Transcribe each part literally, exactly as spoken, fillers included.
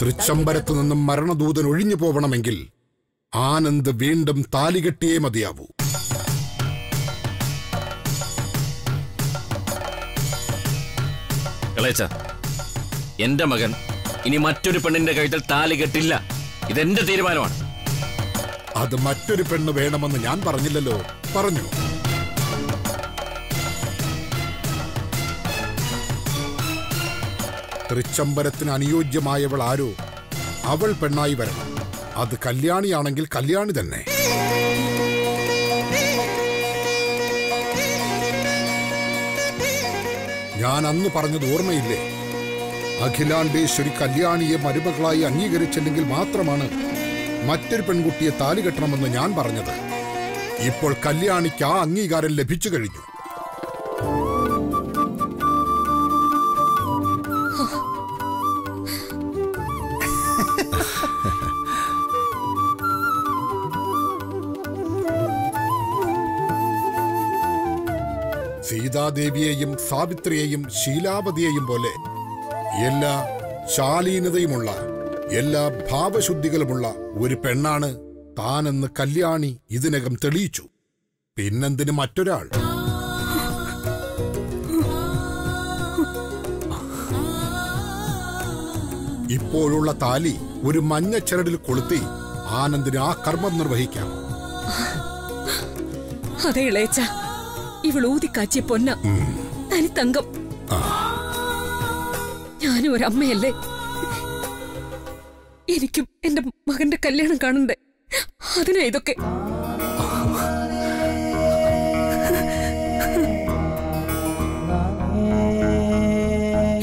തൃച്ചംബരത്തു നിന്നും മരണദൂതൻ ഒഴിഞ്ഞു പോവണമെങ്കിൽ ആനന്ദ് വീണ്ടും താലികെട്ടിയേ മതിയാവൂ. എന്റെ മകൻ ഇനി മറ്റൊരു പെണ്ണിന്റെ കഴുത്തിൽ താലി കെട്ടില്ല. ഇതെന്റെ തീരുമാനമാണ്. അത് മറ്റൊരു പെണ്ണ് വേണമെന്ന് ഞാൻ പറഞ്ഞില്ലല്ലോ. പറഞ്ഞു. തൃച്ചംബരത്തിന് അനുയോജ്യമായവൾ ആരോ അവൾ പെണ്ണായി വരണം. അത് കല്യാണിയാണെങ്കിൽ കല്യാണി തന്നെ. ഞാൻ അന്ന് പറഞ്ഞത് ഓർമ്മയില്ലേ? അഖിലാണ്ടേശ്വരി കല്യാണിയെ മരുമകളായി അംഗീകരിച്ചില്ലെങ്കിൽ മാത്രമാണ് മറ്റൊരു പെൺകുട്ടിയെ താലി കെട്ടണമെന്ന് ഞാൻ പറഞ്ഞത്. ഇപ്പോൾ കല്യാണിക്ക് ആ അംഗീകാരം ലഭിച്ചു കഴിഞ്ഞു. സീതാദേവിയെയും സാവിത്രിയെയും ശീലാവതിയെയും പോലെ എല്ലാ ശാലീനതയുമുള്ള, എല്ലാ ഭാവശുദ്ധികളുമുള്ള ഒരു പെണ്ണാണ് താനെന്ന് കല്യാണി ഇതിനകം തെളിയിച്ചു. പിന്നെന്തിന് മറ്റൊരാൾ? ഇപ്പോഴുള്ള താലി ഒരു മഞ്ഞച്ചരടിൽ കൊളുത്തി ആനന്ദിന് ആ കർമ്മം നിർവഹിക്കാം. അതെ ഇളയച്ച, ഇവളൂതിക്കാച്ചിയ പൊന്ന തനി തങ്കം. ഞാനും ഒരമ്മയല്ലേ, എനിക്കും എന്റെ മകന്റെ കല്യാണം കാണണ്ടേ? അതിനാ ഇതൊക്കെ.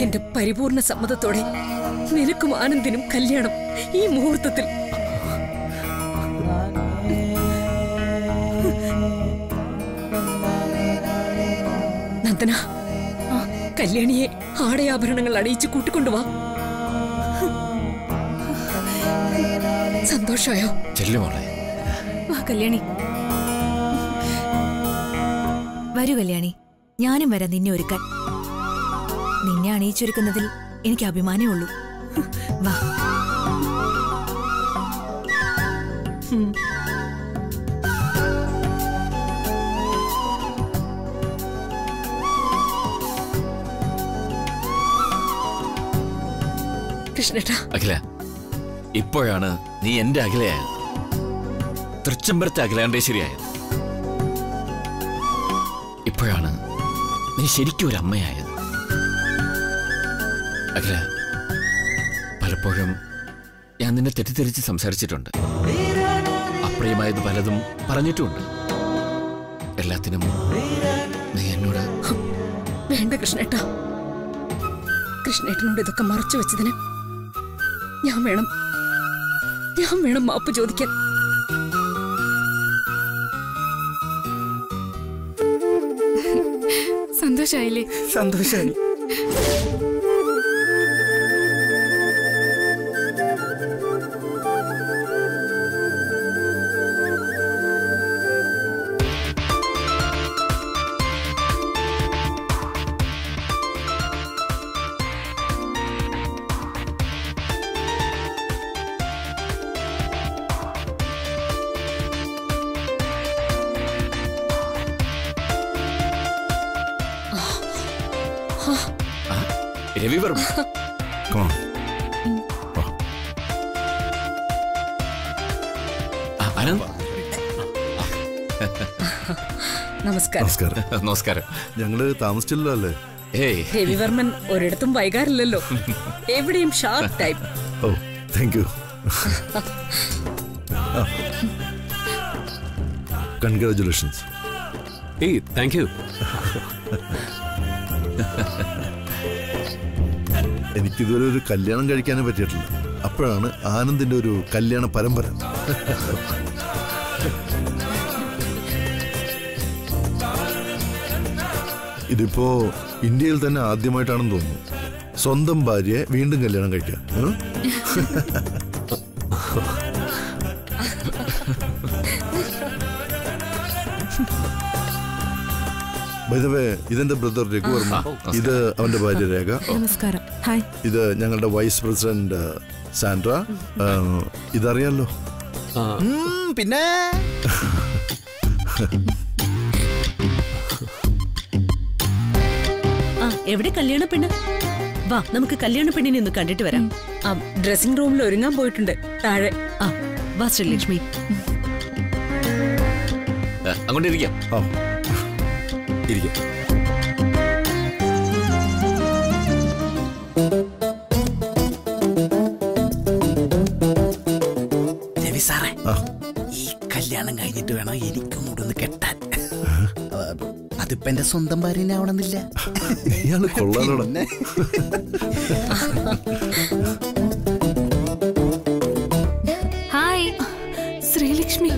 എന്റെ പരിപൂർണ സമ്മതത്തോടെ നിനക്കും ആനന്ദിനും കല്യാണം ഈ മുഹൂർത്തത്തിൽ. നന്ദന, കല്യാണിയെ ആടയാഭരണങ്ങൾ അണിയിച്ച് കൂട്ടിക്കൊണ്ടുവാ. സന്തോഷമായോ? വാ കല്യാണി, വരൂ കല്യാണി, ഞാനും വരാം നിന്നെ ഒരുക്കാൻ. നിന്നെ അണിയിച്ചൊരുക്കുന്നതിൽ എനിക്ക് അഭിമാനമേ ഉള്ളൂ. വാ. അഖില, ഇപ്പോഴാണ് നീ എന്റെ അഖിലയായത്. തൃച്ചംബരത്തെ അഖിലാണ്ടേശ്വരിയായത് ഇപ്പോഴാണ്. നീ ശരിക്കും ഒരു അമ്മയായത് അഖില. പലപ്പോഴും ഞാൻ നിന്നെ തെറ്റിദ്ധരിച്ച് സംസാരിച്ചിട്ടുണ്ട്. അപ്രിയമായത് പലതും പറഞ്ഞിട്ടുണ്ട്. എല്ലാത്തിനും നീ എന്നോട് വേണ്ട കൃഷ്ണേട്ടാ. കൃഷ്ണേട്ടനോട് ഇതൊക്കെ മറച്ചു വെച്ചതിന് ഞാൻ വേണം ഞാൻ വേണം മാപ്പ് ചോദിക്കാൻ. സന്തോഷായില്ലേ? സന്തോഷായി. Heavy work. Come on. Oh. Ah, Anand. Namaskar. Namaskar. Namaskar. ഞങ്ങള് താമസിച്ചില്ലല്ലേ? ഏയ്, ഹെവി വർമൻ ഒരിടത്തും വൈകാറില്ലല്ലോ. എവിടെയും sharp type. Oh, thank you. Congratulations. ഏയ്, താങ്ക് യു. എനിക്കിതുവരെ ഒരു കല്യാണം കഴിക്കാനേ പറ്റിയിട്ടില്ല. അപ്പോഴാണ് ആനന്ദിന്റെ ഒരു കല്യാണ പരമ്പര. ഇതിപ്പോ ഇന്ത്യയിൽ തന്നെ ആദ്യമായിട്ടാണെന്ന് തോന്നുന്നു, സ്വന്തം ഭാര്യയെ വീണ്ടും കല്യാണം കഴിക്കാൻ. By the way, this is the brother Raghu. This is the brother Raghu. Namaskaram. Hi. This is our Vice President Sandra. This is the real. Hmm, Pinna. Every Kalyana Pinna. Wow, we have Kalyana Pinna in the country. The dressing room is in the dressing room. Ah, that's right, Lakshmi. I'm going to go. Oh. Here. Devi Sara, this Kalyanam kayinittu venam enikku mudunu kettan. Adu pende sondam varine avadannilla. Iyalu kollarada. Hi, Sri Lakshmi.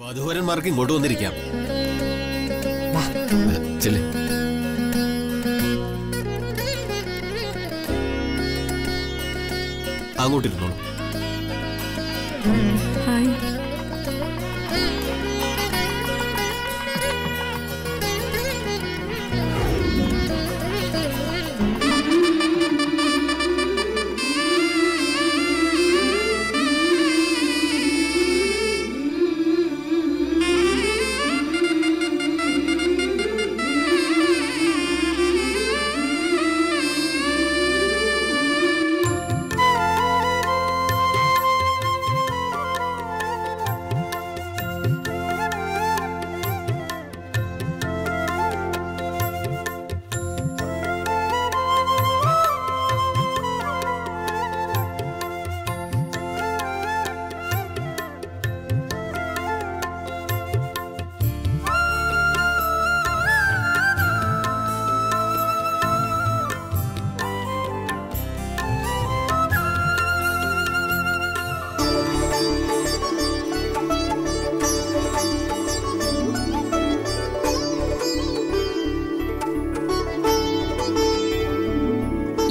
Madhuvaran marking board on the Rikam. Chile. I'll go to the room. Hi.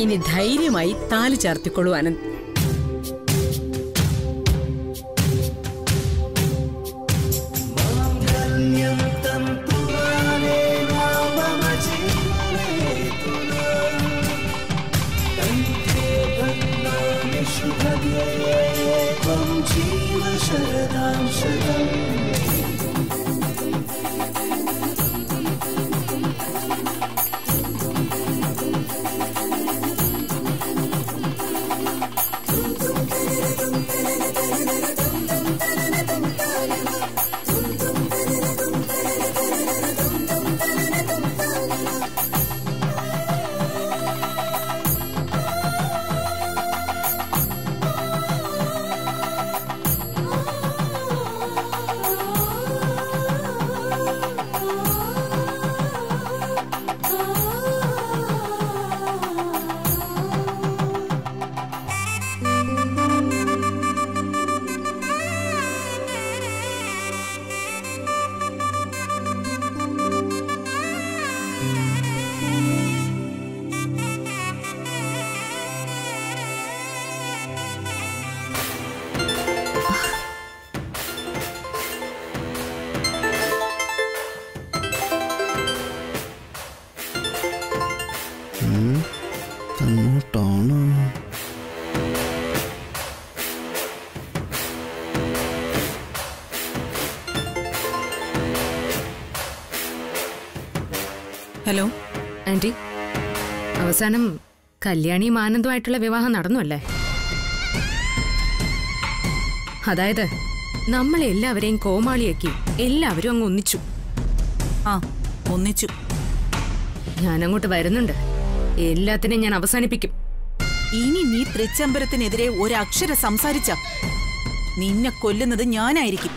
ഇനി ധൈര്യമായി താലി ചാർത്തിക്കൊള്ളൂ Anand. Hmm? Not on. Hello, Auntie. അവസാനം കല്യാണി മാനന്ദുമായിട്ടുള്ള വിവാഹം നടന്നുല്ലേ? അതായത് നമ്മൾ എല്ലാവരെയും കോമാളിയാക്കി എല്ലാവരും അങ്ങ് ഒന്നിച്ചു. ആ, ഒന്നിച്ചു. ഞാൻ അങ്ങോട്ട് വരുന്നുണ്ട്. എല്ലാത്തിനെയും ഞാൻ അവസാനിപ്പിക്കും. ഇനി നീ തൃച്ചംബരത്തിനെതിരെ ഒരു അക്ഷരം സംസാരിച്ച നിന്നെ കൊല്ലുന്നത് ഞാനായിരിക്കും.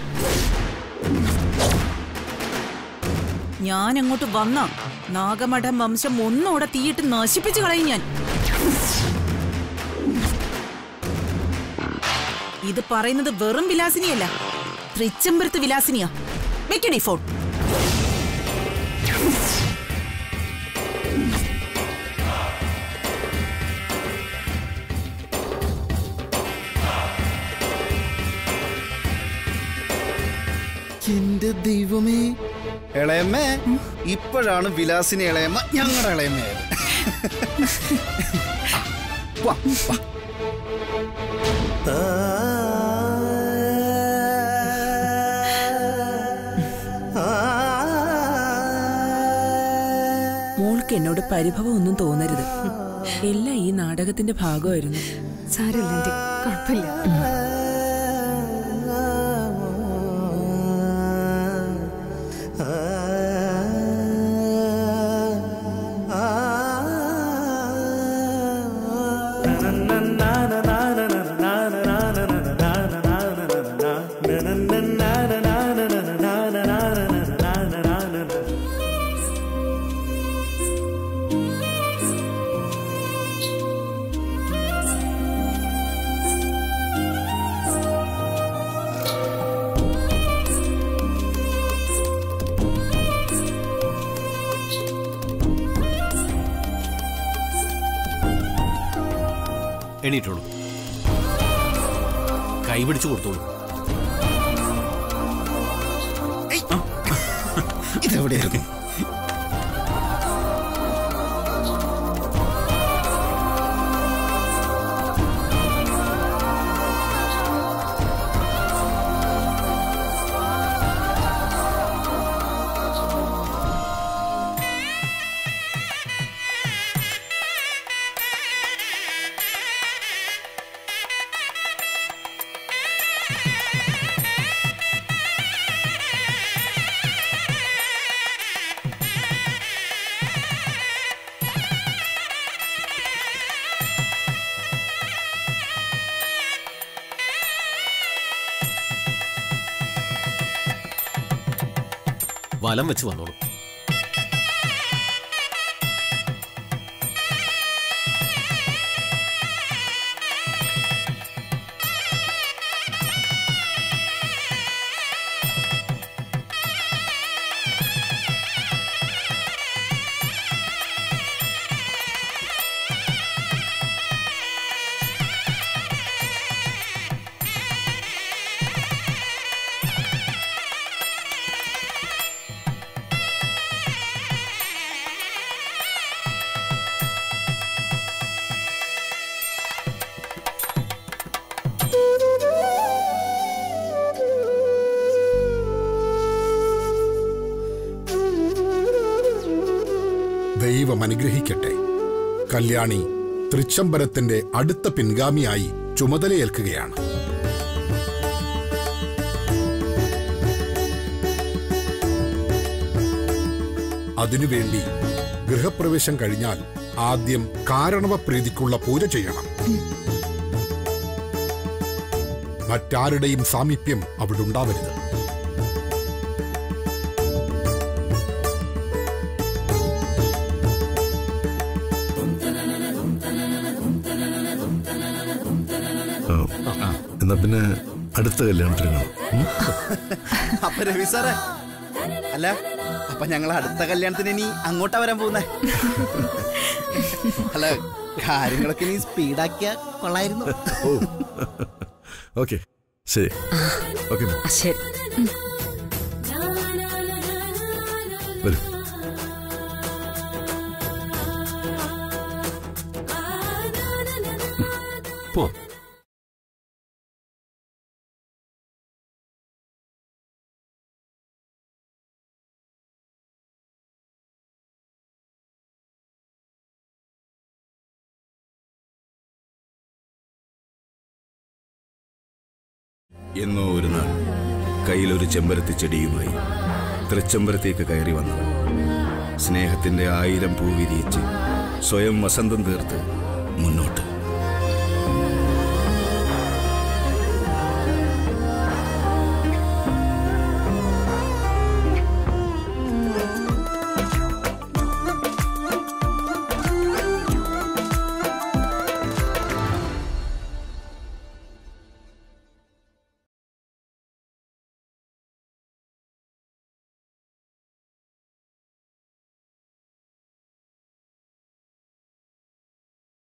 ഞാൻ അങ്ങോട്ട് വന്നാ നാഗമഠം വംശം ഒന്നോടെ തീയിട്ട് നശിപ്പിച്ചു കളയും ഞാൻ. ഇത് പറയുന്നത് വെറും വിലാസിനിയല്ല, തൃച്ചംബരത്ത് വിലാസിനിയാ. വെക്കടി ഫോൺ. എന്റെ ദൈവമേ, ഇളയമ്മ ഇപ്പോഴാണ് വിലാസിനി ഇളയമ്മ ഞങ്ങളുടെ ഇളയമ്മയായത്. മോൾക്ക് എന്നോട് പരിഭവം ഒന്നും തോന്നരുത്, എല്ലാം ഈ നാടകത്തിന്റെ ഭാഗമായിരുന്നു. സാരമില്ല, കുഴപ്പമില്ല. എണീറ്റുള്ളൂ, കൈപിടിച്ചു കൊടുത്തോളൂ. ഇതെവിടെയായിരുന്നു? വലം വെച്ച് വന്നോളൂ. ദൈവം അനുഗ്രഹിക്കട്ടെ. കല്യാണി തൃച്ചംബരത്തിന്റെ അടുത്ത പിൻഗാമിയായി ചുമതലയേൽക്കുകയാണ്. അതിനുവേണ്ടി ഗൃഹപ്രവേശം കഴിഞ്ഞാൽ ആദ്യം കാരണവപ്രീതിക്കുള്ള പൂജ ചെയ്യണം. മറ്റാരുടെയും സാമീപ്യം അവിടെ ഉണ്ടാവരുത്. എന്നാ പിന്നെ അടുത്ത കല്യാണത്തിന് അപ്പൊ രവി സാറേ, അല്ല അപ്പൊ ഞങ്ങൾ അടുത്ത കല്യാണത്തിന് ഇനി അങ്ങോട്ടാ വരാൻ പോകുന്നേ. അല്ല, കാര്യങ്ങളൊക്കെ നീ സ്പീഡാക്കിയ കൊള്ളായിരുന്നു. ഓക്കെ, ശരി. ഓക്കെ, വരൂ. போ. എന്നോ ഒരു നാൾ കയ്യിലൊരു ചെമ്പരത്തി ചെടിയുമായി തൃച്ചെമ്പരത്തേക്ക് കയറി വന്നു. സ്നേഹത്തിൻ്റെ ആയിരം പൂവിരിയിച്ച് സ്വയം വസന്തം തീർത്ത് മുന്നോട്ട്.